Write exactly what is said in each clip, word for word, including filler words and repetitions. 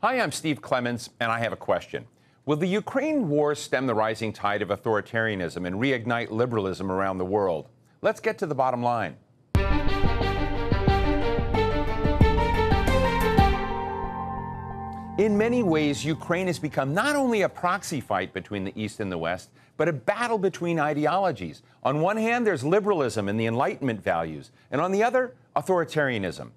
Hi, I'm Steve Clemons, and I have a question. Will the Ukraine war stem the rising tide of authoritarianism and reignite liberalism around the world? Let's get to the bottom line. In many ways, Ukraine has become not only a proxy fight between the East and the West, but a battle between ideologies. On one hand, there's liberalism and the Enlightenment values, and on the other, authoritarianism.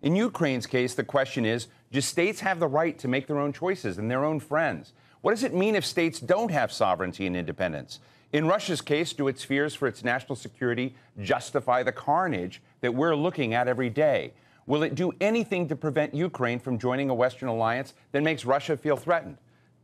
In Ukraine's case, the question is, do states have the right to make their own choices and their own friends? What does it mean if states don't have sovereignty and independence? In Russia's case, do its fears for its national security justify the carnage that we're looking at every day? Will it do anything to prevent Ukraine from joining a Western alliance that makes Russia feel threatened?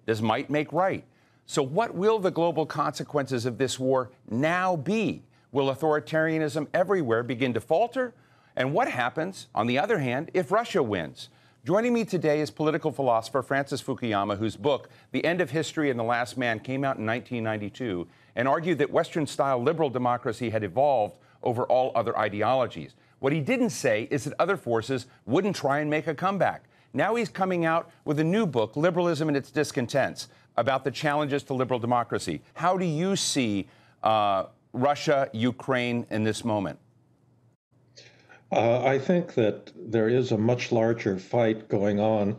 Does might make right? So what will the global consequences of this war now be? Will authoritarianism everywhere begin to falter? And what happens, on the other hand, if Russia wins? Joining me today is political philosopher Francis Fukuyama, whose book, The End of History and the Last Man, came out in nineteen ninety-two and argued that Western-style liberal democracy had evolved over all other ideologies. What he didn't say is that other forces wouldn't try and make a comeback. Now he's coming out with a new book, Liberalism and Its Discontents, about the challenges to liberal democracy. How do you see uh, Russia, Ukraine in this moment? Uh, I think that there is a much larger fight going on.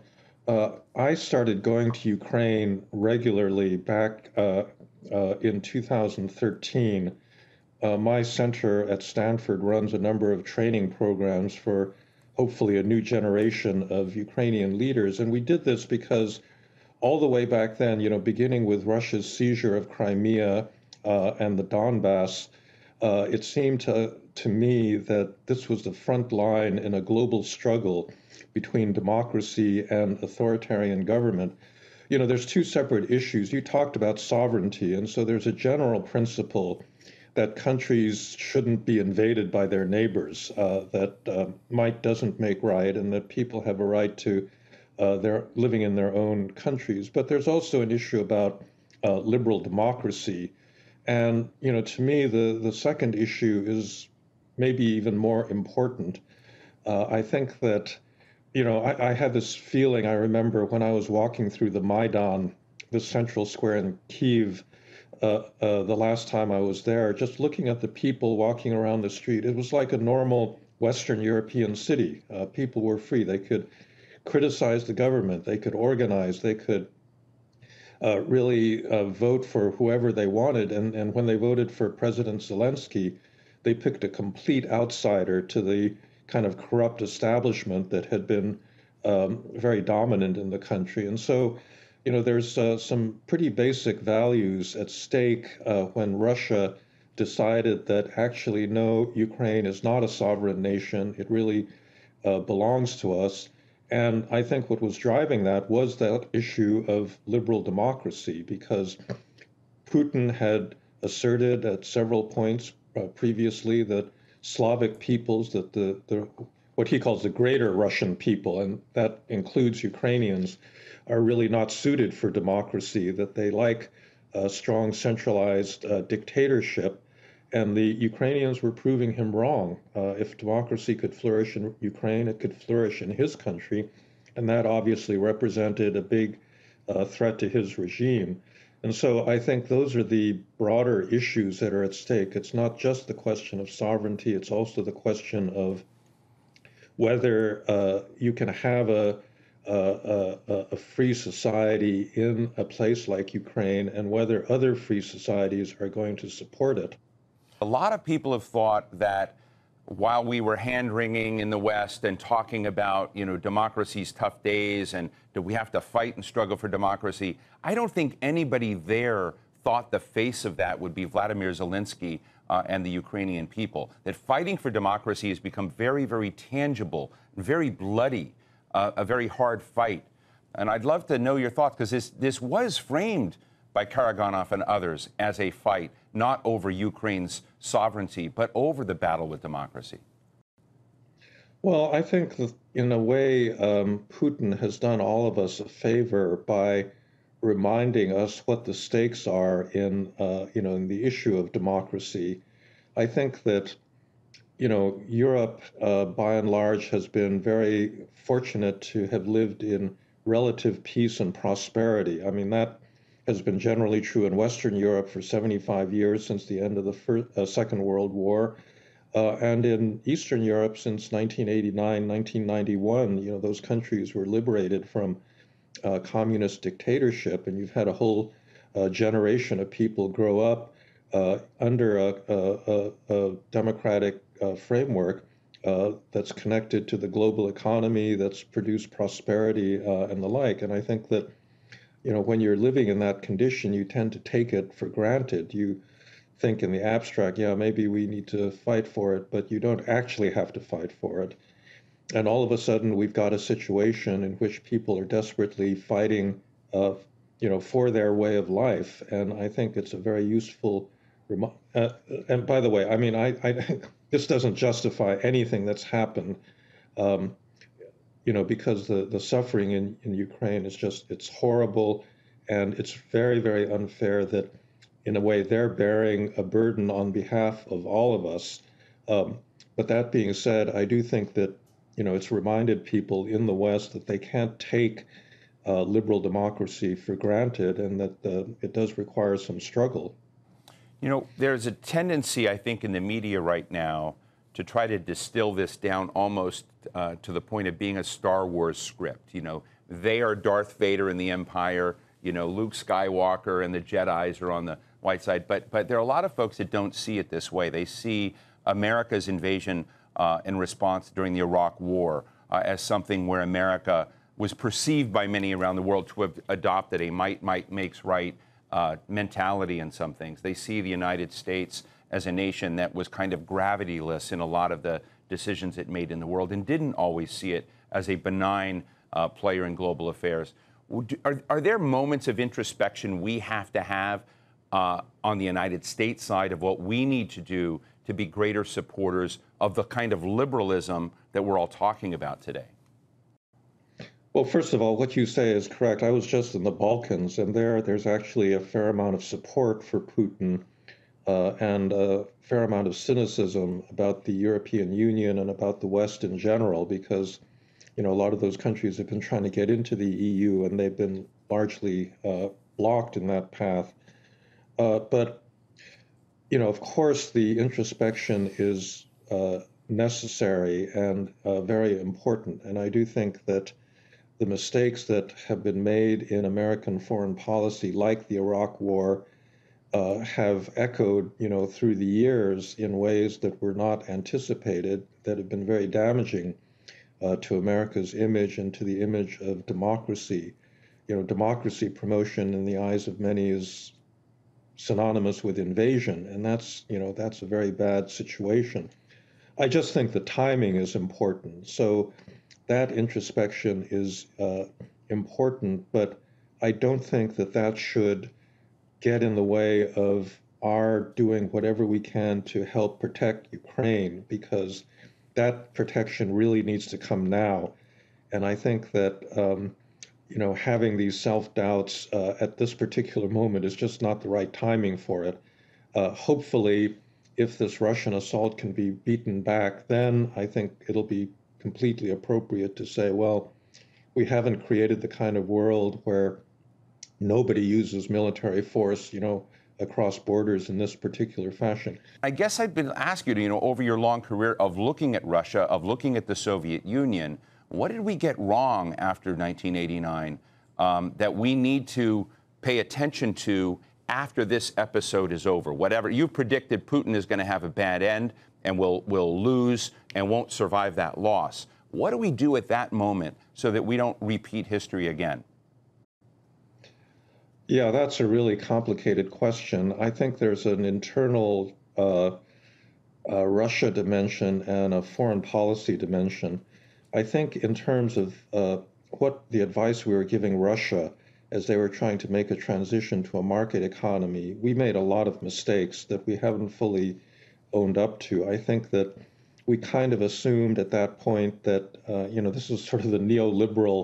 Uh, I started going to Ukraine regularly back uh, uh, in two thousand thirteen. Uh, my center at Stanford runs a number of training programs for hopefully a new generation of Ukrainian leaders. And we did this because all the way back then, you know, beginning with Russia's seizure of Crimea uh, and the Donbass, uh, it seemed to, to me that this was the front line in a global struggle between democracy and authoritarian government. You know, there's two separate issues. You talked about sovereignty, and so there's a general principle that countries shouldn't be invaded by their neighbors, uh, that uh, might doesn't make right, and that people have a right to uh, their living in their own countries. But there's also an issue about uh, liberal democracy. And, you know, to me, the, the second issue is maybe even more important. Uh, I think that, you know, I, I had this feeling, I remember when I was walking through the Maidan, the central square in Kyiv, Uh, uh, the last time I was there, just looking at the people walking around the street, it was like a normal Western European city. Uh, people were free. They could criticize the government. They could organize. They could uh, really uh, vote for whoever they wanted. And, and when they voted for President Zelensky, they picked a complete outsider to the kind of corrupt establishment that had been um, very dominant in the country. And so you know, there's uh, some pretty basic values at stake uh, when Russia decided that actually, no, Ukraine is not a sovereign nation. It really uh, belongs to us. And I think what was driving that was that issue of liberal democracy, because Putin had asserted at several points uh, previously that Slavic peoples, that the, the what he calls the greater Russian people, and that includes Ukrainians, are really not suited for democracy, that they like a strong centralized uh, dictatorship. And the Ukrainians were proving him wrong. Uh, if democracy could flourish in Ukraine, it could flourish in his country. And that obviously represented a big uh, threat to his regime. And so I think those are the broader issues that are at stake. It's not just the question of sovereignty. It's also the question of whether uh, you can have a Uh, a, a free society in a place like Ukraine and whether other free societies are going to support it. A lot of people have thought that while we were hand-wringing in the West and talking about, you know, democracy's tough days and do we have to fight and struggle for democracy, I don't think anybody there thought the face of that would be Vladimir Zelensky uh, and the Ukrainian people. That fighting for democracy has become very, very tangible, very bloody. Uh, a very hard fight. And I'd love to know your thoughts, because this, this was framed by Karaganov and others as a fight, not over Ukraine's sovereignty, but over the battle with democracy. Well, I think that in a way, um, Putin has done all of us a favor by reminding us what the stakes are in, uh, you know, in the issue of democracy. I think that You know, Europe, uh, by and large, has been very fortunate to have lived in relative peace and prosperity. I mean, that has been generally true in Western Europe for seventy-five years since the end of the first, uh, Second World War, uh, and in Eastern Europe since nineteen eighty-nine, nineteen ninety-one, you know, those countries were liberated from uh, communist dictatorship, and you've had a whole uh, generation of people grow up uh, under a, a, a democratic uh, framework uh, that's connected to the global economy, that's produced prosperity uh, and the like. And I think that, you know, when you're living in that condition, you tend to take it for granted. You think in the abstract, yeah, maybe we need to fight for it, but you don't actually have to fight for it. And all of a sudden, we've got a situation in which people are desperately fighting, uh, you know, for their way of life. And I think it's a very useful reminder. Uh, and by the way, I mean, I, I this doesn't justify anything that's happened. Um, You know, because the, the suffering in, in Ukraine is just, it's horrible, and it's very, very unfair that, in a way, they're bearing a burden on behalf of all of us. Um, but that being said, I do think that, you know, it's reminded people in the West that they can't take uh, liberal democracy for granted, and that uh, it does require some struggle. You know, there's a tendency, I think, in the media right now to try to distill this down almost uh, to the point of being a Star Wars script. You know, they are Darth Vader in the Empire, you know, Luke Skywalker and the Jedis are on the white side. But, but there are a lot of folks that don't see it this way. They see America's invasion uh, in response during the Iraq War uh, as something where America was perceived by many around the world to have adopted a might, might makes right uh, mentality in some things. They see the United States as a nation that was kind of gravityless in a lot of the decisions it made in the world and didn't always see it as a benign uh, player in global affairs. Are, are there moments of introspection we have to have uh, on the United States side of what we need to do to be greater supporters of the kind of liberalism that we're all talking about today? Well, first of all, what you say is correct. I was just in the Balkans, and there, there's actually a fair amount of support for Putin Uh, and a fair amount of cynicism about the European Union and about the West in general, because, you know, a lot of those countries have been trying to get into the E U, and they've been largely uh, blocked in that path. Uh, but, you know, of course, the introspection is uh, necessary and uh, very important. And I do think that the mistakes that have been made in American foreign policy, like the Iraq War, Uh, have echoed, you know, through the years in ways that were not anticipated, that have been very damaging uh, to America's image and to the image of democracy. You know, democracy promotion in the eyes of many is synonymous with invasion, and that's, you know, that's a very bad situation. I just think the timing is important. So that introspection is uh, important, but I don't think that that should get in the way of our doing whatever we can to help protect Ukraine, because that protection really needs to come now. And I think that, um, you know, having these self-doubts uh, at this particular moment is just not the right timing for it. Uh, hopefully, if this Russian assault can be beaten back, then I think it'll be completely appropriate to say, well, we haven't created the kind of world where nobody uses military force, you know, across borders in this particular fashion. I guess I've been asking you, you know, over your long career of looking at Russia, of looking at the Soviet Union, what did we get wrong after nineteen eighty-nine um, that we need to pay attention to after this episode is over? Whatever you predicted, Putin is going to have a bad end and will will lose and won't survive that loss. What do we do at that moment so that we don't repeat history again? Yeah, that's a really complicated question. I think there's an internal uh, uh, Russia dimension and a foreign policy dimension. I think in terms of uh, what the advice we were giving Russia as they were trying to make a transition to a market economy, we made a lot of mistakes that we haven't fully owned up to. I think that we kind of assumed at that point that, uh, you know, this was sort of the neoliberal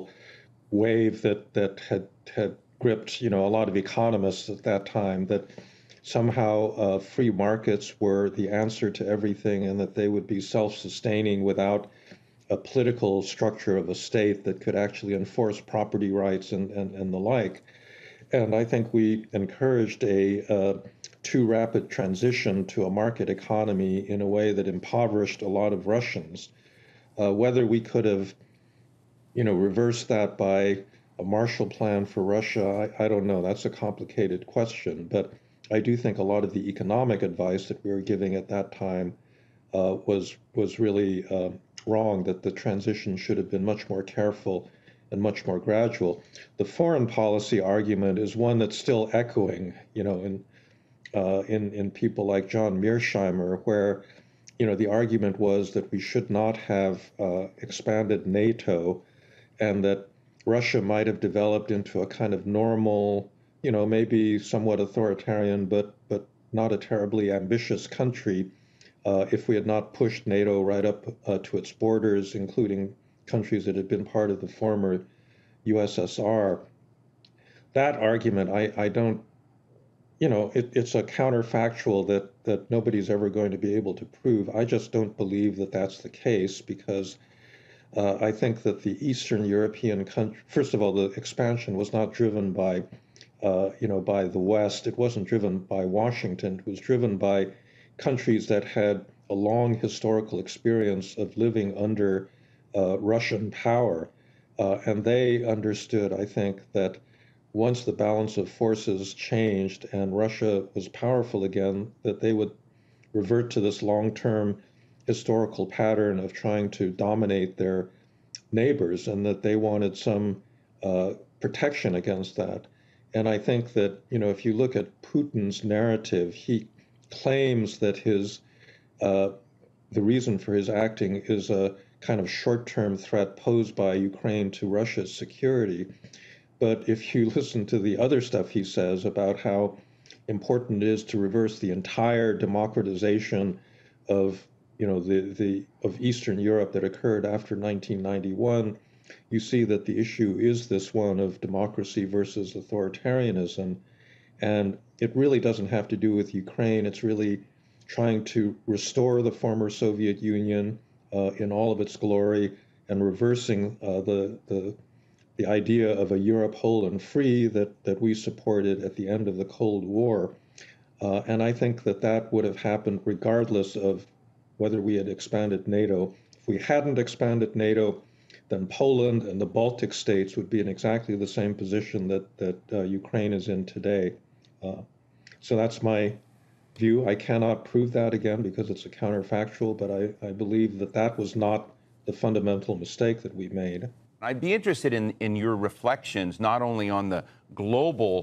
wave that, that had, had gripped, you know, a lot of economists at that time, that somehow uh, free markets were the answer to everything and that they would be self-sustaining without a political structure of a state that could actually enforce property rights and, and, and the like. And I think we encouraged a uh, too rapid transition to a market economy in a way that impoverished a lot of Russians. Uh, whether we could have, you know, reversed that by a Marshall Plan for Russia, I, I don't know. That's a complicated question. But I do think a lot of the economic advice that we were giving at that time uh, was was really uh, wrong, that the transition should have been much more careful and much more gradual. The foreign policy argument is one that's still echoing, you know, in uh, in in people like John Mearsheimer, where, you know, the argument was that we should not have uh, expanded NATO, and that Russia might have developed into a kind of normal, you know, maybe somewhat authoritarian, but but not a terribly ambitious country, uh, if we had not pushed NATO right up uh, to its borders, including countries that had been part of the former U S S R. That argument, I, I don't, you know, it, it's a counterfactual that, that nobody's ever going to be able to prove. I just don't believe that that's the case, because uh, I think that the Eastern European country, first of all, the expansion was not driven by, uh, you know, by the West. It wasn't driven by Washington. It was driven by countries that had a long historical experience of living under Uh, Russian power, uh, and they understood, I think, that once the balance of forces changed and Russia was powerful again, that they would revert to this long-term historical pattern of trying to dominate their neighbors, and that they wanted some uh, protection against that. And I think that, you know, if you look at Putin's narrative, he claims that his uh, the reason for his acting is a kind of short-term threat posed by Ukraine to Russia's security. But if you listen to the other stuff he says about how important it is to reverse the entire democratization of, you know, the, the of Eastern Europe that occurred after nineteen ninety-one, you see that the issue is this one of democracy versus authoritarianism. And it really doesn't have to do with Ukraine. It's really trying to restore the former Soviet Union Uh, in all of its glory, and reversing uh, the, the the idea of a Europe whole and free that, that we supported at the end of the Cold War. Uh, and I think that that would have happened regardless of whether we had expanded NATO. If we hadn't expanded NATO, then Poland and the Baltic states would be in exactly the same position that, that uh, Ukraine is in today. Uh, so that's my view. I cannot prove that again because it's a counterfactual, but I, I believe that that was not the fundamental mistake that we made. I'd be interested in, in your reflections, not only on the global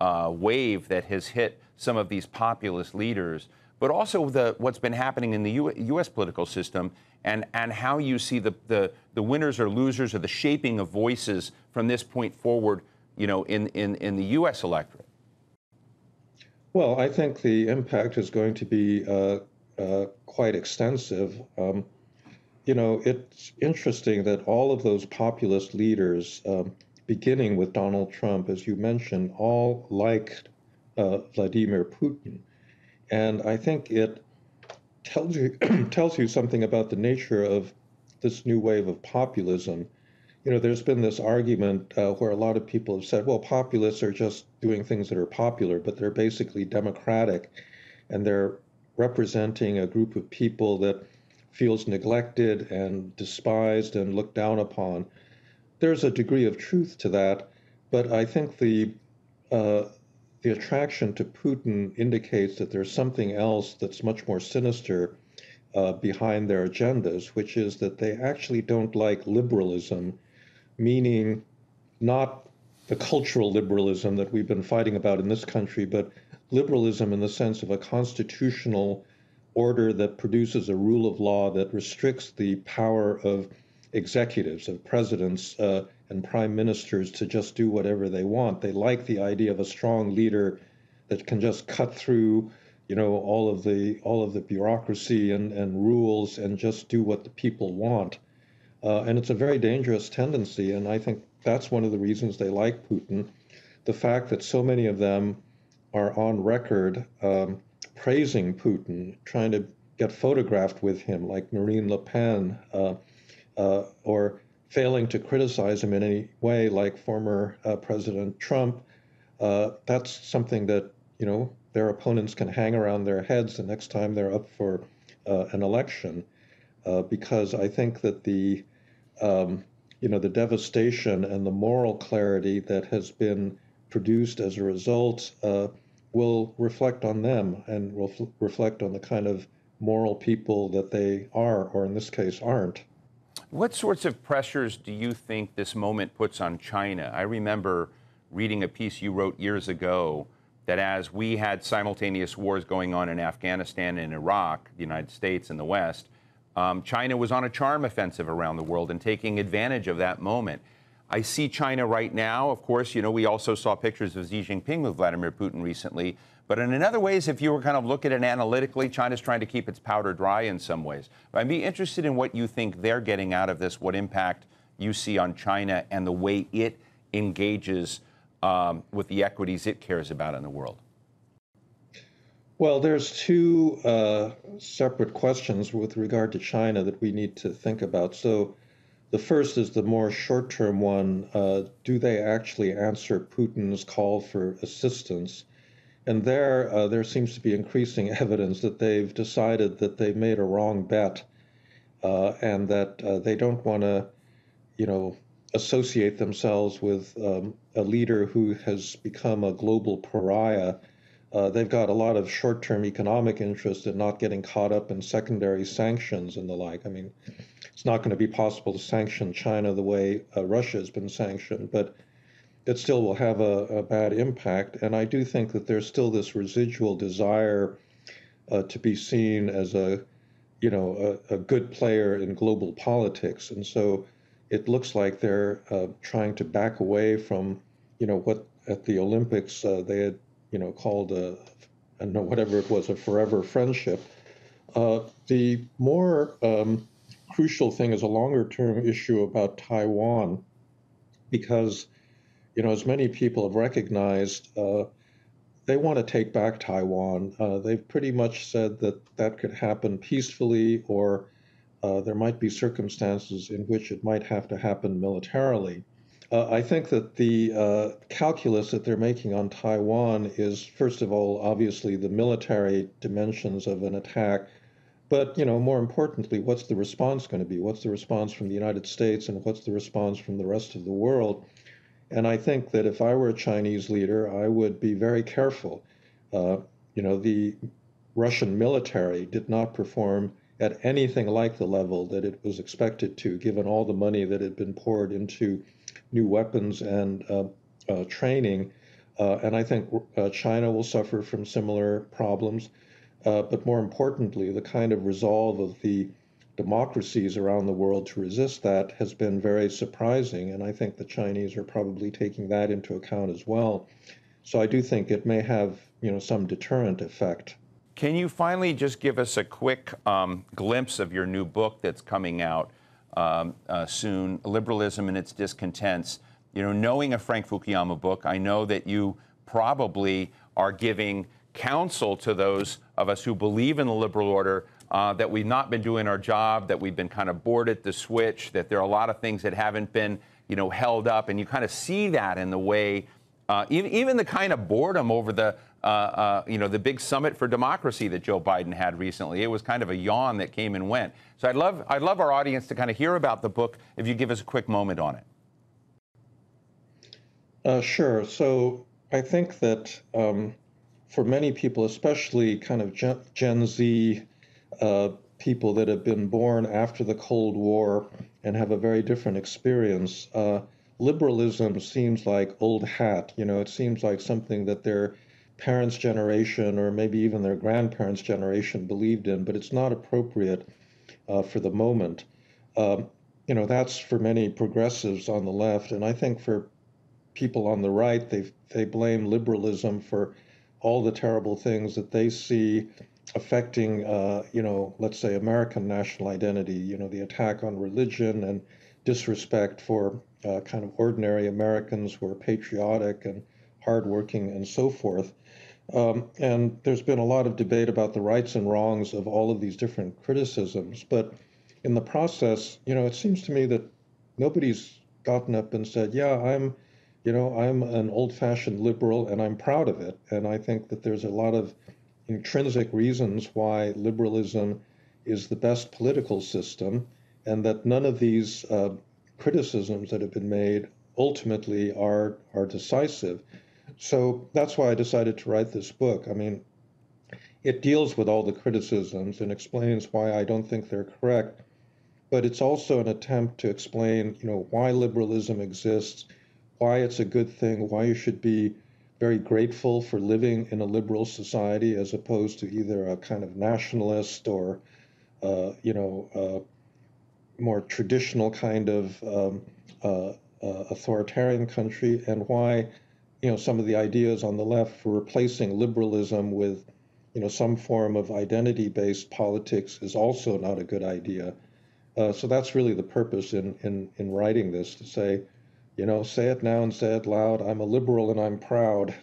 uh, wave that has hit some of these populist leaders, but also the, what's been happening in the U S political system, and, and how you see the, the, the winners or losers or the shaping of voices from this point forward, you know, in, in, in the U S electorate. Well, I think the impact is going to be uh, uh, quite extensive. Um, you know, it's interesting that all of those populist leaders, um, beginning with Donald Trump, as you mentioned, all liked uh, Vladimir Putin. And I think it tells you, tells you something about the nature of this new wave of populism. You know, there's been this argument uh, where a lot of people have said, well, populists are just doing things that are popular, but they're basically democratic, and they're representing a group of people that feels neglected and despised and looked down upon. There's a degree of truth to that, but I think the uh, the attraction to Putin indicates that there's something else that's much more sinister uh, behind their agendas, which is that they actually don't like liberalism, meaning not the cultural liberalism that we've been fighting about in this country, but liberalism in the sense of a constitutional order that produces a rule of law that restricts the power of executives, of presidents uh, and prime ministers to just do whatever they want. They like the idea of a strong leader that can just cut through, you know, all of the all of the bureaucracy and, and rules and just do what the people want. Uh, and it's a very dangerous tendency, and I think that's one of the reasons they like Putin. The fact that so many of them are on record um, praising Putin, trying to get photographed with him, like Marine Le Pen, uh, uh, or failing to criticize him in any way, like former uh, President Trump, uh, that's something that, you know, their opponents can hang around their heads the next time they're up for uh, an election, uh, because I think that the, um, you know, the devastation and the moral clarity that has been produced as a result uh, will reflect on them and will f- reflect on the kind of moral people that they are, or in this case, aren't. What sorts of pressures do you think this moment puts on China? I remember reading a piece you wrote years ago that as we had simultaneous wars going on in Afghanistan and Iraq, the United States and the West, um, China was on a charm offensive around the world and taking advantage of that moment. I see China right now. Of course, you know, we also saw pictures of Xi Jinping with Vladimir Putin recently. But in other ways, if you were kind of look at it analytically, China's trying to keep its powder dry in some ways. But I'd be interested in what you think they're getting out of this, what impact you see on China and the way it engages um, with the equities it cares about in the world. Well, there's two uh, separate questions with regard to China that we need to think about. So, the first is the more short-term one. Uh, do they actually answer Putin's call for assistance? And there, uh, there seems to be increasing evidence that they've decided that they've made a wrong bet, uh, and that uh, they don't want to, you know, associate themselves with um, a leader who has become a global pariah. Uh, they've got a lot of short-term economic interest in not getting caught up in secondary sanctions and the like. I mean, it's not going to be possible to sanction China the way uh, Russia has been sanctioned, but it still will have a, a bad impact. And I do think that there's still this residual desire uh, to be seen as a, you know, a, a good player in global politics. And so it looks like they're uh, trying to back away from, you know, what at the Olympics uh, they had, you know, called a, I don't know, whatever it was, a forever friendship. Uh, the more um, crucial thing is a longer-term issue about Taiwan, because, you know, as many people have recognized, uh, they want to take back Taiwan. Uh, they've pretty much said that that could happen peacefully, or uh, there might be circumstances in which it might have to happen militarily. Uh, I think that the uh, calculus that they're making on Taiwan is, first of all, obviously the military dimensions of an attack, but, you know, more importantly, what's the response going to be? What's the response from the United States, and what's the response from the rest of the world? And I think that if I were a Chinese leader, I would be very careful. Uh, you know, the Russian military did not perform at anything like the level that it was expected to, given all the money that had been poured into new weapons and uh, uh, training. Uh, and I think uh, China will suffer from similar problems. Uh, but more importantly, the kind of resolve of the democracies around the world to resist that has been very surprising. And I think the Chinese are probably taking that into account as well. So I do think it may have, you know, some deterrent effect. Can you finally just give us a quick um, glimpse of your new book that's coming out Um, uh, soon, Liberalism and Its Discontents? You know, knowing a Frank Fukuyama book, I know that you probably are giving counsel to those of us who believe in the liberal order, uh, that we've not been doing our job, that we've been kind of bored at the switch, that there are a lot of things that haven't been, you know, held up. And you kind of see that in the way, uh, even, even the kind of boredom over the, uh, uh, you know, the big summit for democracy that Joe Biden had recently. It was kind of a yawn that came and went. So I'd love, I'd love our audience to kind of hear about the book, if you give us a quick moment on it. Uh, sure. So I think that um, for many people, especially kind of Gen, Gen Z uh, people that have been born after the Cold War and have a very different experience, uh, liberalism seems like old hat. You know, it seems like something that their parents' generation or maybe even their grandparents' generation believed in, but it's not appropriate Uh, for the moment. Um, you know, that's for many progressives on the left. And I think for people on the right, they they blame liberalism for all the terrible things that they see affecting, uh, you know, let's say American national identity, you know, the attack on religion and disrespect for uh, kind of ordinary Americans who are patriotic and hardworking and so forth. Um, and there's been a lot of debate about the rights and wrongs of all of these different criticisms. But in the process, you know, it seems to me that nobody's gotten up and said, yeah, I'm, you know, I'm an old-fashioned liberal and I'm proud of it. And I think that there's a lot of intrinsic reasons why liberalism is the best political system, and that none of these uh, criticisms that have been made ultimately are are decisive. So that's why I decided to write this book. I mean, it deals with all the criticisms and explains why I don't think they're correct, but it's also an attempt to explain, you know, why liberalism exists, why it's a good thing, why you should be very grateful for living in a liberal society as opposed to either a kind of nationalist or, uh, you know, uh, more traditional kind of um, uh, uh, authoritarian country, and why, you know, some of the ideas on the left for replacing liberalism with, you know, some form of identity-based politics is also not a good idea. Uh, so that's really the purpose in, in, in writing this, to say, you know, say it now and say it loud, I'm a liberal and I'm proud.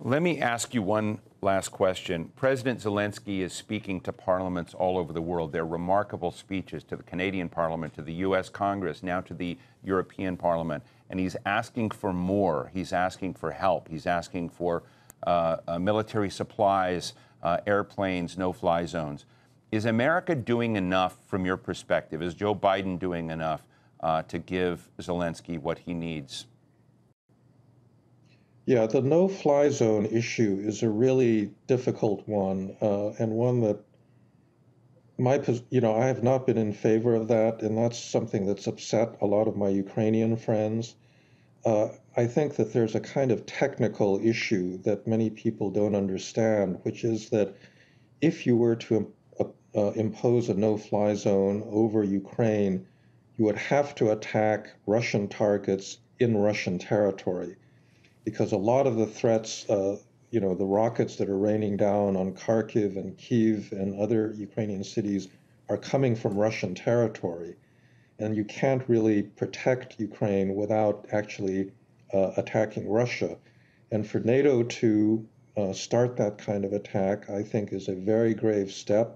Let me ask you one last question. President Zelenskyy is speaking to parliaments all over the world. They're remarkable speeches to the Canadian Parliament, to the U S Congress, now to the European Parliament. And he's asking for more. He's asking for help. He's asking for uh, uh, military supplies, uh, airplanes, no-fly zones. Is America doing enough from your perspective? Is Joe Biden doing enough Uh, to give Zelenskyy what he needs? Yeah, the no-fly zone issue is a really difficult one, uh, and one that my, you know, I have not been in favor of that, and that's something that's upset a lot of my Ukrainian friends. Uh, I think that there's a kind of technical issue that many people don't understand, which is that if you were to uh, uh, impose a no-fly zone over Ukraine, you would have to attack Russian targets in Russian territory, because a lot of the threats, uh, you know, the rockets that are raining down on Kharkiv and Kyiv and other Ukrainian cities are coming from Russian territory. And you can't really protect Ukraine without actually uh, attacking Russia. And for NATO to uh, start that kind of attack, I think, is a very grave step.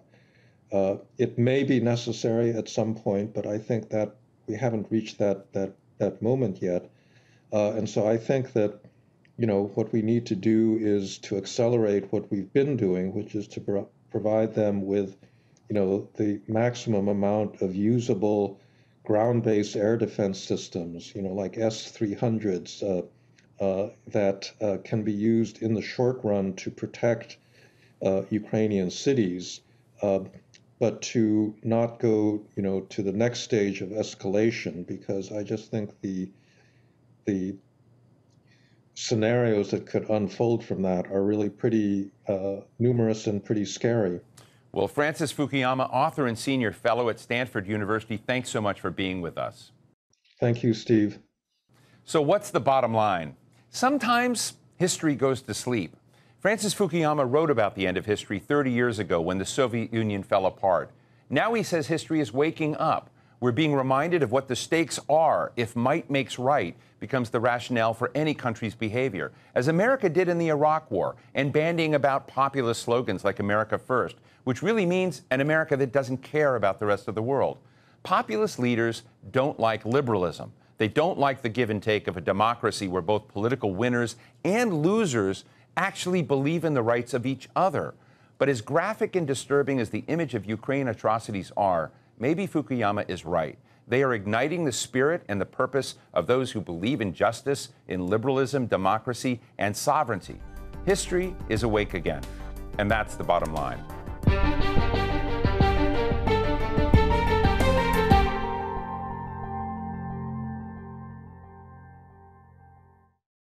Uh, it may be necessary at some point, but I think that we haven't reached that that that moment yet. Uh, and so I think that, you know, what we need to do is to accelerate what we've been doing, which is to pro provide them with, you know, the maximum amount of usable ground-based air defense systems, you know, like S three hundreds uh, uh, that uh, can be used in the short run to protect uh, Ukrainian cities. Uh, but to not go, you know, to the next stage of escalation, because I just think the the scenarios that could unfold from that are really pretty uh, numerous and pretty scary. Well, Francis Fukuyama, author and senior fellow at Stanford University, thanks so much for being with us. Thank you, Steve. So what's the bottom line? Sometimes history goes to sleep. Francis Fukuyama wrote about the end of history thirty years ago when the Soviet Union fell apart. Now he says history is waking up. We're being reminded of what the stakes are if might makes right becomes the rationale for any country's behavior, as America did in the Iraq War, and bandying about populist slogans like America First, which really means an America that doesn't care about the rest of the world. Populist leaders don't like liberalism. They don't like the give and take of a democracy where both political winners and losers actually believe in the rights of each other. But as graphic and disturbing as the image of Ukraine atrocities are, maybe Fukuyama is right. They are igniting the spirit and the purpose of those who believe in justice, in liberalism, democracy, and sovereignty. History is awake again, and that's the bottom line.